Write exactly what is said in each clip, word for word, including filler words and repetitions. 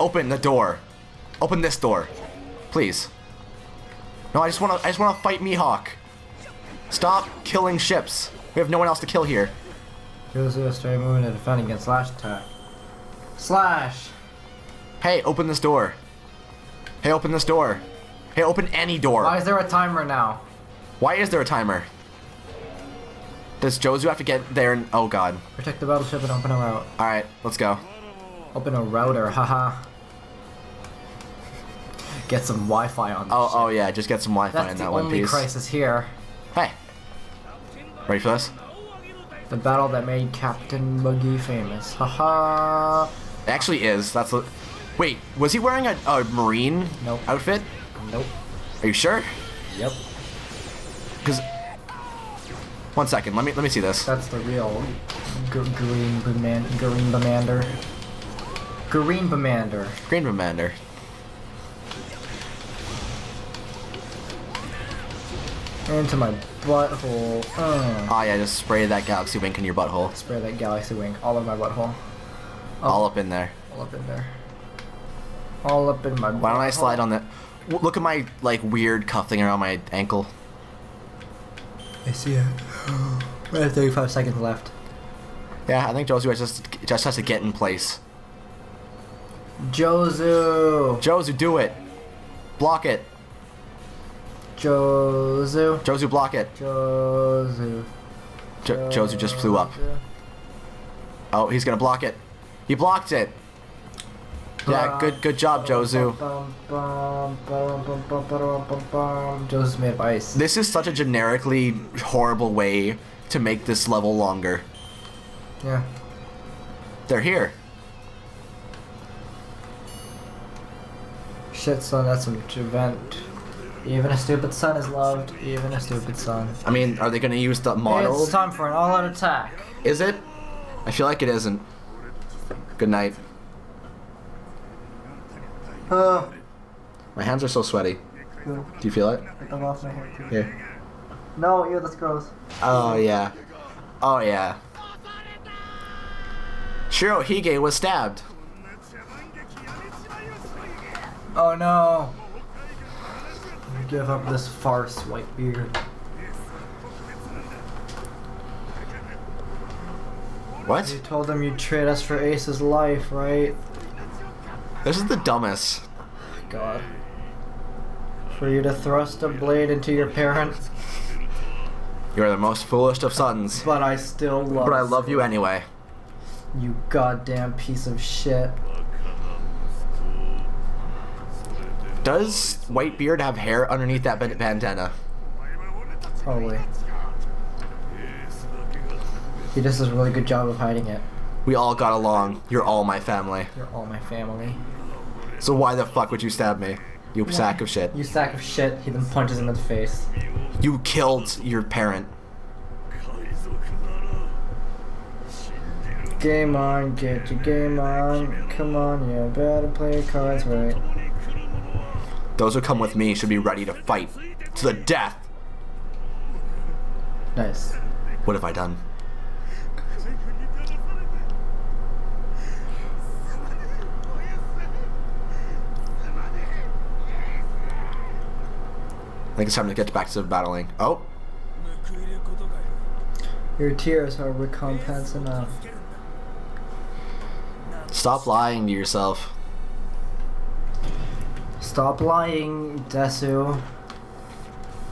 Open the door. Open this door. Please. No, I just wanna I just wanna fight Mihawk. Stop killing ships. We have no one else to kill here. Jozu has started moving to defend against slash attack. Slash! Hey, open this door. Hey, open this door. Hey, open any door. Why is there a timer now? Why is there a timer? Does Jozu have to get there and... Oh, God. Protect the battleship and open a route. Alright, let's go. Open a router, haha. Get some Wi-Fi on this oh, ship. Oh, yeah, just get some Wi-Fi in that one piece. That's the only crisis here. Hey. Ready for this? The battle that made Captain Buggy famous. Haha. It actually is. That's a... Wait, was he wearing a, a Marine nope. outfit? Nope. Are you sure? Yep. Because... One second, let me let me see this. That's the real green Bemander. Green Bemander. Green Bemander. Green Bemander. Into my butthole. Oh. oh yeah, just spray that galaxy wink in your butthole. Spray that galaxy wink all in my butthole. Oh. All up in there. All up in there. All up in my. Butthole. Why don't I slide on that? Look at my like weird cuff thing around my ankle. I see it. We have thirty-five seconds left. Yeah, I think Jozu just just has to get in place. Jozu. Jozu, do it. Block it. Jozu. Jozu, block it. Jozu. Jo Jozu just flew up. Oh, he's gonna block it. He blocked it. Yeah, good good job, Jozu. Jozu's made of ice. This is such a generically horrible way to make this level longer. Yeah. They're here. Shit, son, that's an event. Even a stupid son is loved, even a stupid son. I mean, are they gonna use the model? Hey, it's time for an all-out attack. Is it? I feel like it isn't. Good night. Uh, my hands are so sweaty. Cool. Do you feel it? I'm off my hair. Here. No, ew, that's gross. Oh, yeah. Oh, yeah. Shirohige was stabbed. Oh, no. Give up this farce, Whitebeard. What? You told them you'd trade us for Ace's life, right? This is the dumbest. God. For you to thrust a blade into your parents. You're the most foolish of sons. But I still love But I love you anyway. You goddamn piece of shit. Does Whitebeard have hair underneath that bandana? Probably. He does a really good job of hiding it. We all got along. You're all my family. You're all my family. So why the fuck would you stab me? You why? sack of shit. You sack of shit. He then punches him in the face. You killed your parent. Game on, get your game on. Come on, you better play your cards right. Those who come with me should be ready to fight. To the death! Nice. What have I done? I think it's time to get back to battling. Oh! Your tears are recompense enough. Stop lying to yourself. Stop lying, Desu.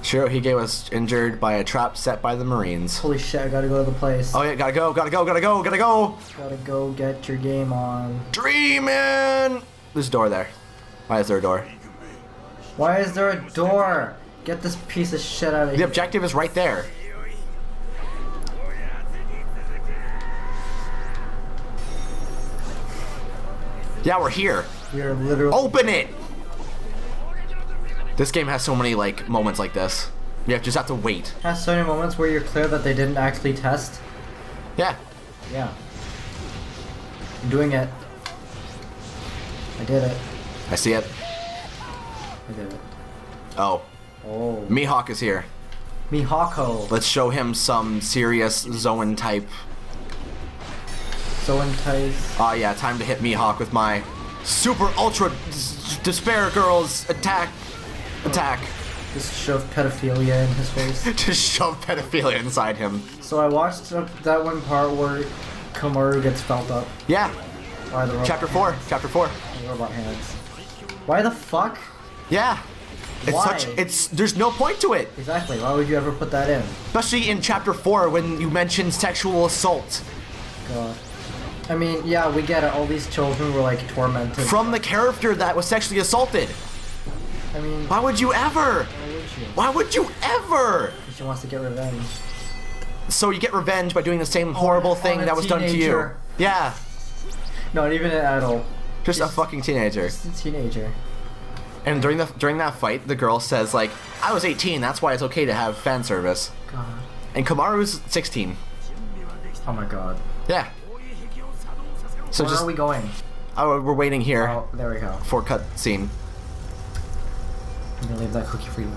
Shirohige was injured by a trap set by the Marines. Holy shit, I gotta go to the place. Oh yeah, gotta go, gotta go, gotta go, gotta go! Gotta go get your game on. Dreamin'! There's a door there. Why is there a door? Why is there a door? Get this piece of shit out of here. The objective is right there. Yeah, we're here. We are literally... Open it! This game has so many, like, moments like this. You have, just have to wait. It has so many moments where you're clear that they didn't actually test. Yeah. Yeah. I'm doing it. I did it. I see it. I did it. Oh. Oh. Mihawk is here. Mihawko. Let's show him some serious Zoan type. Zoan type. Oh, uh, yeah, time to hit Mihawk with my Super Ultra Despair Girls attack. Attack. Oh, just shove pedophilia in his face. Just shove pedophilia inside him. So I watched that one part where Komaru gets felt up. Yeah. By the Chapter four. Hands. Chapter four. The robot hands. Why the fuck? Yeah. It's Why? Such, it's, there's no point to it. Exactly. Why would you ever put that in? Especially in Chapter four when you mention sexual assault. God. I mean, yeah, we get it. All these children were like tormented. From the character that was sexually assaulted. I mean... Why would you ever? Why would you? Why would you ever? Because she wants to get revenge. So you get revenge by doing the same horrible on, thing on that was teenager. Done to you. Yeah. Not even an adult. Just, just a fucking teenager. Just a teenager. And during the during that fight, the girl says, like, I was eighteen, that's why it's okay to have fan service. God. And Komaru's sixteen. Oh my god. Yeah. So Where just, are we going? Oh, we're waiting here. Oh, there we go. For cut scene. I'm gonna leave that cookie for you.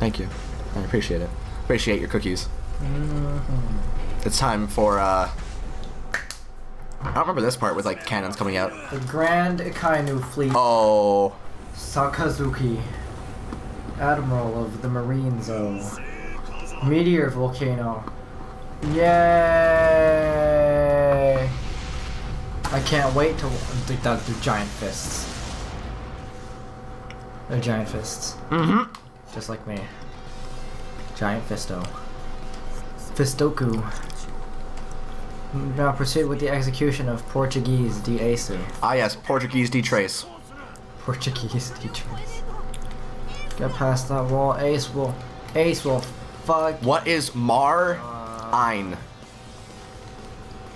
Thank you. I appreciate it. Appreciate your cookies. Mm-hmm. It's time for, uh... I don't remember this part with, like, cannons coming out. The Grand Akainu Fleet. Oh... Sakazuki, Admiral of the Marine Zone. Meteor Volcano. Yay! I can't wait to dig down through giant fists. They're giant fists. Mm-hmm. Just like me. Giant Fisto. Fistoku. Now proceed with the execution of Portgas D. Ace. Ah yes, Portgas D. Trace. Portuguese teacher. Get past that wall. Ace will. Ace will fuck. What is Mar-Ein?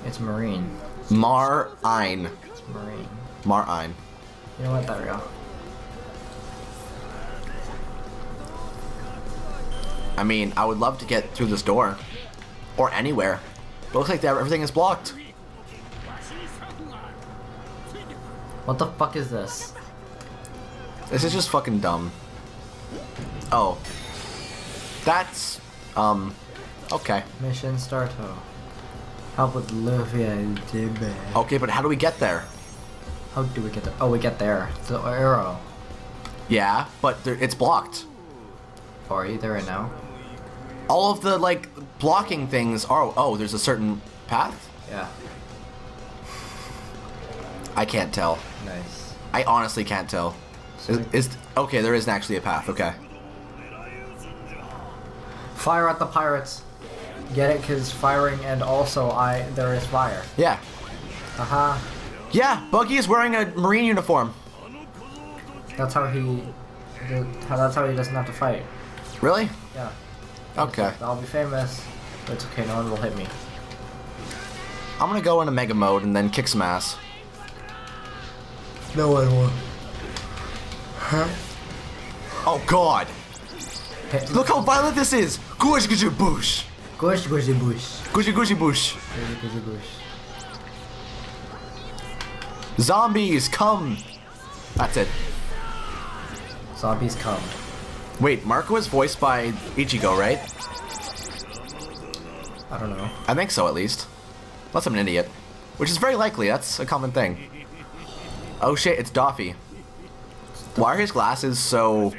It's Marine. Mar-Ein. It's Marine. Mar-Ein. You know what? There we go. I mean, I would love to get through this door. Or anywhere. But it looks like that everything is blocked. What the fuck is this? This is just fucking dumb. Oh. That's... Um... Okay. Mission Starto. Help with Livia and Dibbe. Okay, but how do we get there? How do we get there? Oh, we get there. The arrow. Yeah, but there, it's blocked. Are you there right now? All of the, like, blocking things are... Oh, there's a certain path? Yeah. I can't tell. Nice. I honestly can't tell. Is, is okay, there isn't actually a path, okay. Fire at the pirates. Get it, cause firing and also I there is fire. Yeah. Aha. Uh-huh. Yeah, Buggy is wearing a Marine uniform. That's how he that's how he doesn't have to fight. Really? Yeah. Okay. Like, I'll be famous. But it's okay, no one will hit me. I'm gonna go into mega mode and then kick some ass. No one will. Huh? Oh god! Hit. Look how violent this is! Goosh goosh boosh! Goosh goosh boosh! Goosh goosh boosh! Goosh goosh boosh! Zombies, come! That's it. Zombies, come. Wait, Marco is voiced by Ichigo, right? I don't know. I think so, at least. Unless I'm an idiot. Which is very likely, that's a common thing. Oh shit, it's Doffy. Why are his glasses so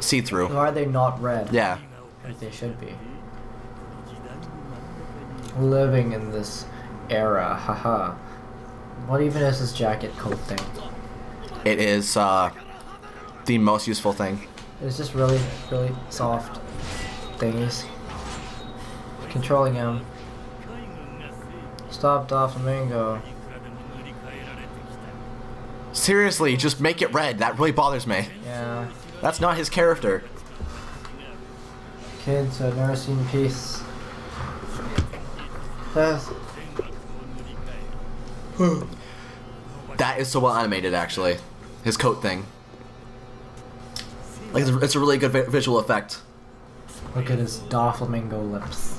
see-through? Why are they not red? Yeah. Like they should be. Living in this era, haha. What even is this jacket coat thing? It is, uh, the most useful thing. It's just really, really soft thingies. Controlling him. Stop Doflamingo. Seriously, just make it red. That really bothers me. Yeah. That's not his character. Kids have never seen peace. That is so well animated, actually. His coat thing. Like, it's a really good vi visual effect. Look at his Doflamingo lips.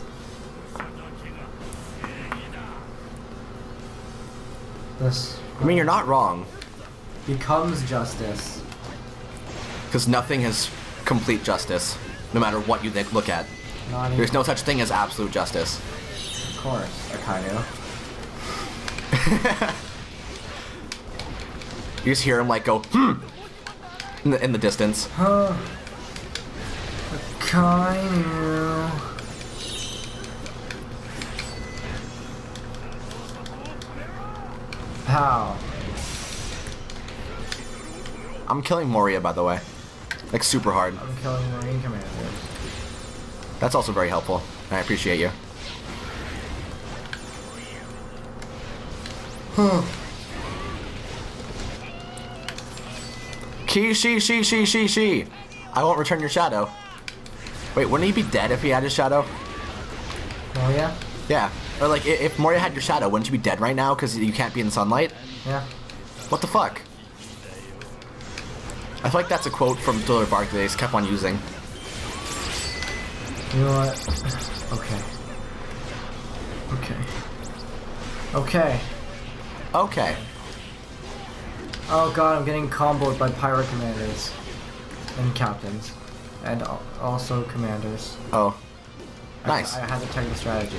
This. I mean, you're not wrong. Becomes justice. Because nothing is complete justice, no matter what you look at. There's no such thing as absolute justice. Of course, Akainu. You just hear him like go, hmm, in the, in the distance. Huh. Akainu. Pow. I'm killing Moria, by the way. Like, super hard. I'm killing Marine Commanders. That's also very helpful. I appreciate you. Huh. She, she, she, she, she, she. I won't return your shadow. Wait, wouldn't he be dead if he had his shadow? Moria? Yeah. Or, like, if Moria had your shadow, wouldn't you be dead right now because you can't be in the sunlight? Yeah. What the fuck? I feel like that's a quote from Diller Bark that they just kept on using. You know what? Okay. Okay. Okay. Okay. Oh god, I'm getting comboed by pirate commanders. And captains. And also commanders. Oh. Nice. I, I had to check the strategy.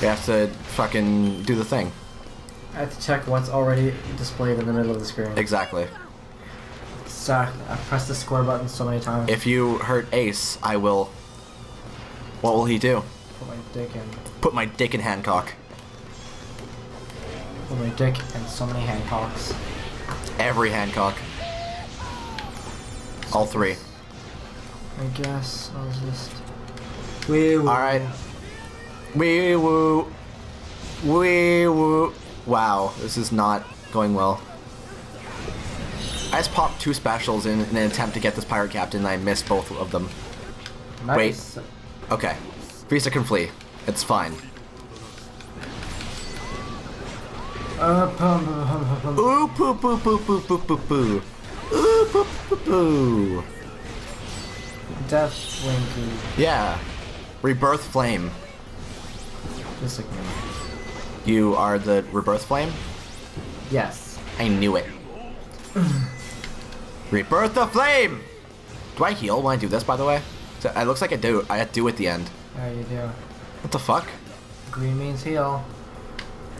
You have to fucking do the thing. I have to check what's already displayed in the middle of the screen. Exactly. Exactly. I've pressed the score button so many times. If you hurt Ace, I will... What will he do? Put my dick in. Put my dick in Hancock. Put my dick in so many Hancocks. Every Hancock. All three. I guess I'll just... Wee woo. Alright. Wee woo. Wee woo. Wow, this is not going well. I just popped two specials in, in an attempt to get this pirate captain, and I missed both of them. Nice. Wait. Okay. Freeza can flee. It's fine. Uh, pum, pum, pum, pum. Ooh, poo, poo, poo, poo, poo, poo, poo. Ooh, poo, poo, poo. Death Flinky. Yeah. Rebirth Flame. Just like me. You are the Rebirth Flame? Yes. I knew it. Rebirth the Flame! Do I heal when I do this, by the way? So it looks like I do. I do at the end. Yeah, you do. What the fuck? Green means heal.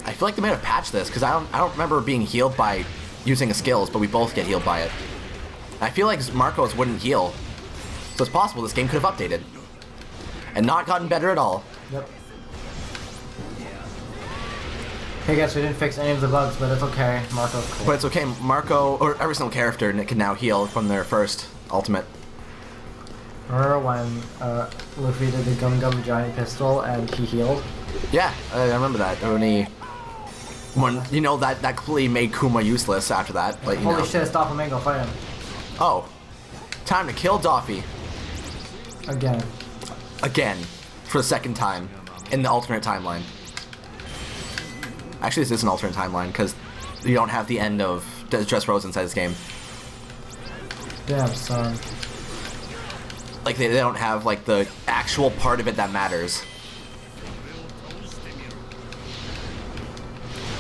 I feel like they might have patched this, because I don't, I don't remember being healed by using skills, but we both get healed by it. I feel like Marco's wouldn't heal. So it's possible this game could have updated. And not gotten better at all. Yep. Hey guys, we didn't fix any of the bugs, but it's okay. Marco's cool. But it's okay. Marco, or every single character, can now heal from their first ultimate. Remember when uh, Luffy did the Gum Gum Giant Pistol and he healed? Yeah, I remember that. When he, when you know that that completely made Kuma useless after that. But, you Holy know. shit! It's Doflamingo, fight him. Oh, time to kill Doffy. Again. Again, for the second time in the alternate timeline. Actually, this is an alternate timeline, because you don't have the end of Dressrosa inside this game. Damn, son. Like, they, they don't have, like, the actual part of it that matters.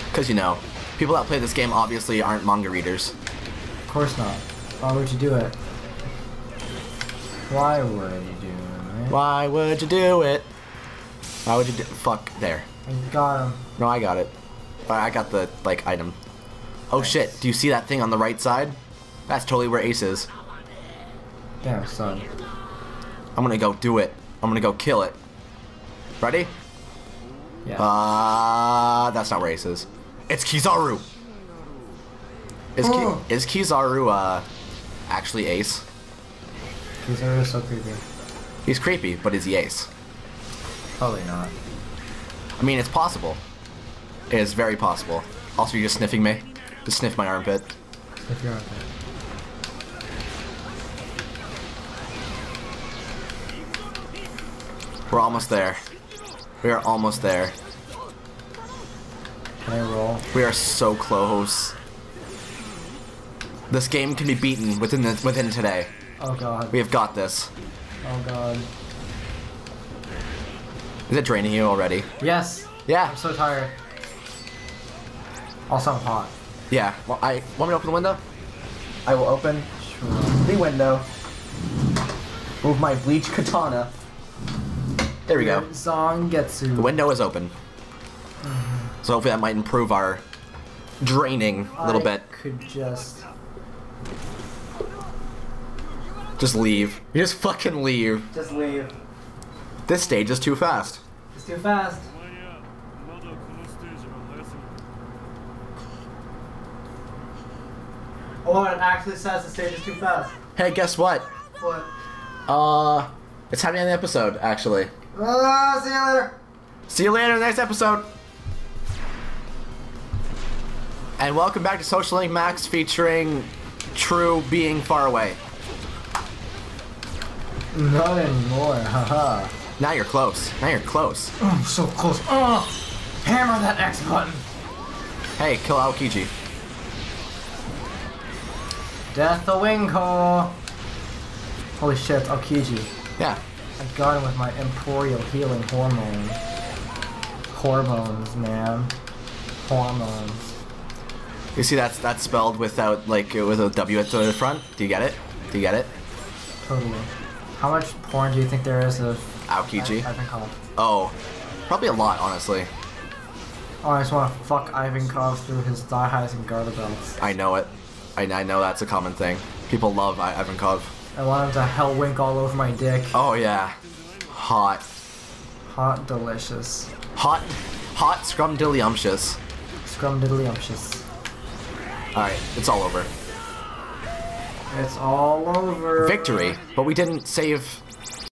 Because, you know, people that play this game obviously aren't manga readers. Of course not. Why would you do it? Why would you do it? Why would you do it? Why would you do it? Fuck, there. I got him. No, I got it. I got the, like, item. Oh nice. Shit, do you see that thing on the right side? That's totally where Ace is. Damn, son. I'm gonna go do it. I'm gonna go kill it. Ready? Yeah. Uh, that's not where Ace is. It's Kizaru! Is, oh. Ki is Kizaru, uh, actually Ace? Kizaru is so creepy. He's creepy, but is he Ace? Probably not. I mean, it's possible. It is very possible. Also, you're just sniffing me. Just sniff my armpit. Sniff your armpit. We're almost there. We are almost there. Can I roll? We are so close. This game can be beaten within the, within today. Oh god. We have got this. Oh god. Is it draining you already? Yes. Yeah. I'm so tired. Also, I'm hot. Yeah. Well, I want me to open the window? I will open the window. Move my bleach katana. There we go. Zangetsu. The window is open. So hopefully that might improve our draining a little I bit. Could just just leave. You just fucking leave. Just leave. This stage is too fast. It's too fast. Oh, it actually says the stage is too fast. Hey, guess what? What? Uh, it's time to end the episode, actually. Uh, see you later. See you later in the next episode. And welcome back to Social Link Max featuring True being far away. Not anymore, haha. Now you're close. Now you're close. Oh, I'm so close. Oh, hammer that X button. Hey, kill Aokiji. Death the wing call. Holy shit, Aokiji. Yeah. I got him with my Emporial Healing Hormone. Hormones, man. Hormones. You see that's that's spelled without like with a W at the front? Do you get it? Do you get it? Totally. How much porn do you think there is of Aokiji? Ivankov? Oh. Probably a lot, honestly. Oh, I just wanna fuck Ivankov through his thigh highs and garter belts. I know it. I, I know that's a common thing. People love I Ivankov. I want him to hell wink all over my dick. Oh yeah. Hot. Hot delicious. Hot hot scrumdiddlyumptious. Scrumdiddlyumptious. Alright, it's all over. It's all over. Victory, but we didn't save